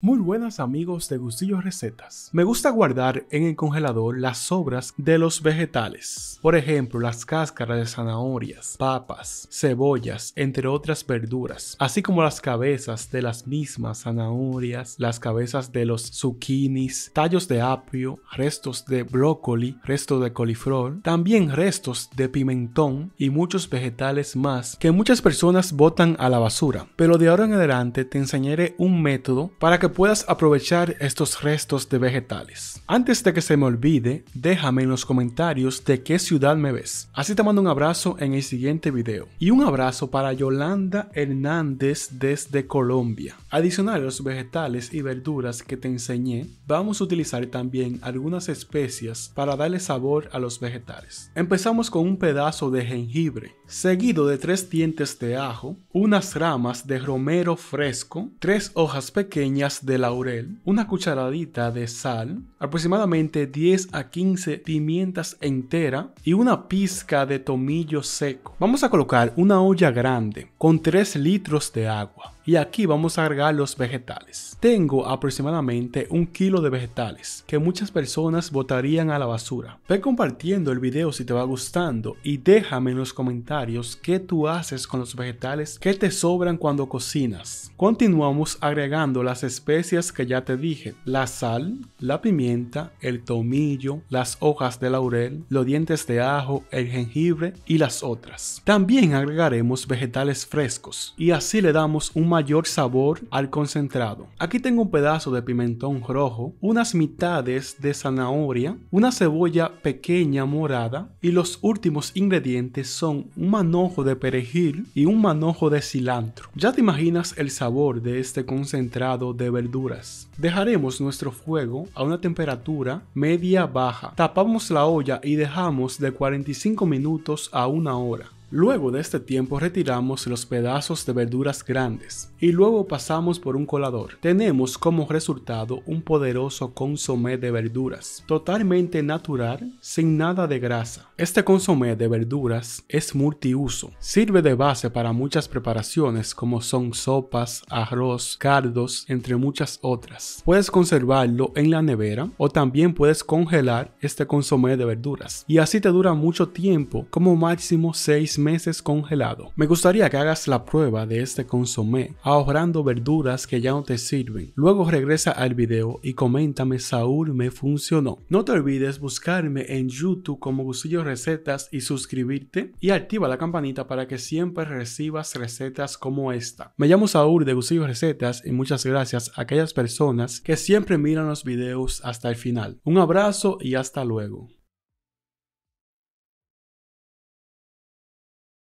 Muy buenas amigos de Gustillos Recetas. Me gusta guardar en el congelador las sobras de los vegetales, por ejemplo las cáscaras de zanahorias, papas, cebollas, entre otras verduras, así como las cabezas de las mismas zanahorias, las cabezas de los zucchinis, tallos de apio, restos de brócoli, restos de coliflor, también restos de pimentón y muchos vegetales más que muchas personas botan a la basura. Pero de ahora en adelante te enseñaré un método para que puedas aprovechar estos restos de vegetales. Antes de que se me olvide, déjame en los comentarios de qué ciudad me ves. Así te mando un abrazo en el siguiente video. Y un abrazo para Yolanda Hernández desde Colombia. Adicional a los vegetales y verduras que te enseñé, vamos a utilizar también algunas especias para darle sabor a los vegetales. Empezamos con un pedazo de jengibre, seguido de 3 dientes de ajo, unas ramas de romero fresco, 3 hojas pequeñas de laurel, una cucharadita de sal, aproximadamente 10 a 15 pimientas enteras y una pizca de tomillo seco. Vamos a colocar una olla grande con 3 litros de agua. Y aquí vamos a agregar los vegetales. Tengo aproximadamente 1 kilo de vegetales que muchas personas botarían a la basura. Ve compartiendo el video si te va gustando y déjame en los comentarios qué tú haces con los vegetales que te sobran cuando cocinas. Continuamos agregando las especias que ya te dije: la sal, la pimienta, el tomillo, las hojas de laurel, los dientes de ajo, el jengibre y las otras. También agregaremos vegetales frescos y así le damos un mayor sabor al concentrado. Aquí tengo un pedazo de pimentón rojo, unas mitades de zanahoria, una cebolla pequeña morada y los últimos ingredientes son un manojo de perejil y un manojo de cilantro. Ya te imaginas el sabor de este concentrado de verduras. Dejaremos nuestro fuego a una temperatura media baja. Tapamos la olla y dejamos de 45 minutos a 1 hora. Luego de este tiempo retiramos los pedazos de verduras grandes y luego pasamos por un colador. Tenemos como resultado un poderoso consomé de verduras, totalmente natural, sin nada de grasa. Este consomé de verduras es multiuso, sirve de base para muchas preparaciones como son sopas, arroz, caldos, entre muchas otras. Puedes conservarlo en la nevera o también puedes congelar este consomé de verduras y así te dura mucho tiempo, como máximo 6 meses congelado. Me gustaría que hagas la prueba de este consomé ahorrando verduras que ya no te sirven. Luego regresa al video y coméntame: Saúl, me funcionó. No te olvides buscarme en YouTube como Gustillos Recetas y suscribirte y activa la campanita para que siempre recibas recetas como esta. Me llamo Saúl de Gustillos Recetas y muchas gracias a aquellas personas que siempre miran los videos hasta el final. Un abrazo y hasta luego.